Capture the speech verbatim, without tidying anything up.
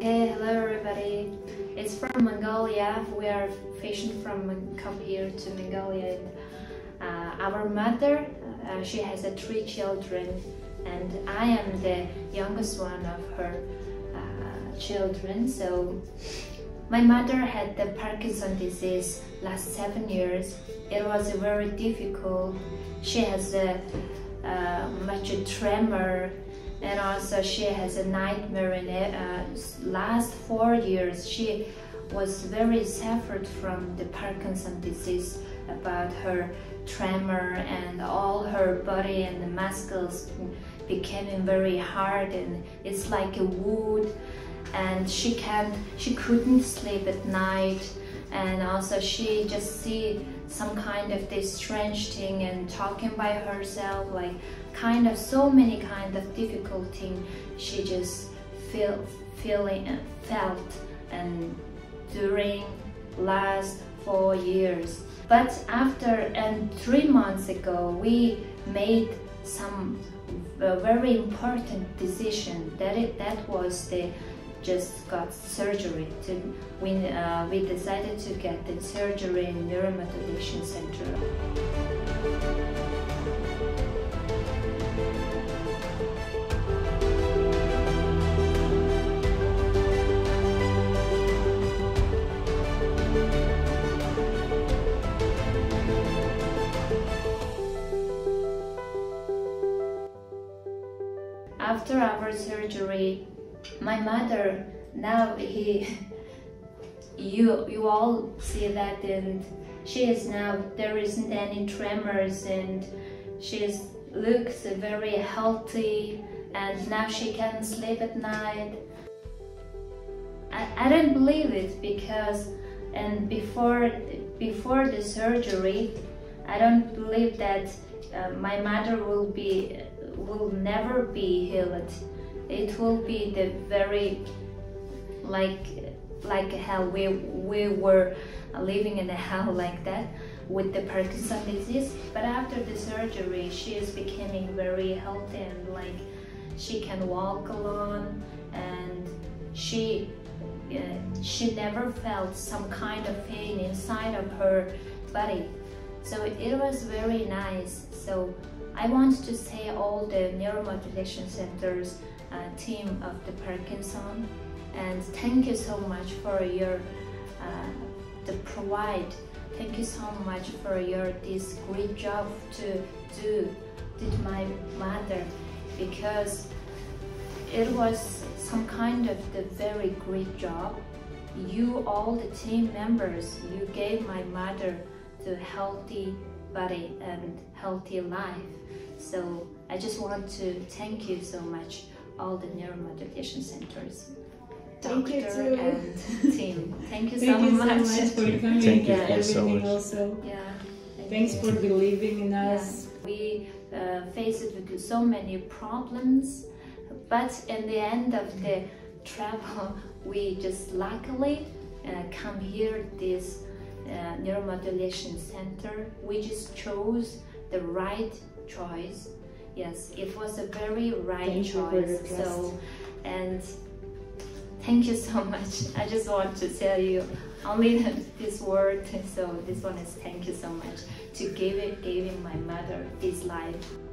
Hey, hello everybody. It's from Mongolia. We are fishing from come here to Mongolia. Uh, our mother, uh, she has uh, three children, and I am the youngest one of her uh, children. So my mother had the Parkinson's disease last seven years. It was very difficult. She has a, uh, much a tremor, and also she has a nightmare. In it. Uh, last four years, she was very suffered from the Parkinson's disease about her tremor, and all her body and the muscles became very hard, and it's like a wood, and she can't, she couldn't sleep at night, and also she just see some kind of this strange thing and talking by herself, like kind of so many kind of difficult thing she just feel feeling and felt and during last four years. But after and three months ago, we made some very important decision. That it, that was the just got surgery. To when uh, we decided to get the surgery in neuromodulation center. After our surgery, my mother now he, you you all see that, and she is now there isn't any tremors, and she is, looks very healthy, and now she can sleep at night. I I don't believe it, because and before before the surgery, I don't believe that uh, my mother will be. will never be healed. It will be the very like like hell. We we were living in a hell like that with the Parkinson's disease. But after the surgery, she is becoming very healthy, and like she can walk alone, and she uh, she never felt some kind of pain inside of her body. So it was very nice. So I want to say all the neuromodulation centers uh, team of the Parkinson's, and thank you so much for your uh, the provide. Thank you so much for your this great job to do did my mother, because it was some kind of the very great job. You all the team members, you gave my mother the healthy body and healthy life. So I just want to thank you so much, all the neuromodulation centers, doctor and team. Thank you so much. Thank you so much for coming. Thank you for everything also. Yeah. Thanks for believing in us. We uh, faced with so many problems, but in the end of the travel, we just luckily uh, come here this Uh, neuromodulation center. We just chose the right choice. Yes, it was a very right thank choice. So, and thank you so much. I just want to tell you only this word. So this one is thank you so much to give it, giving my mother this life.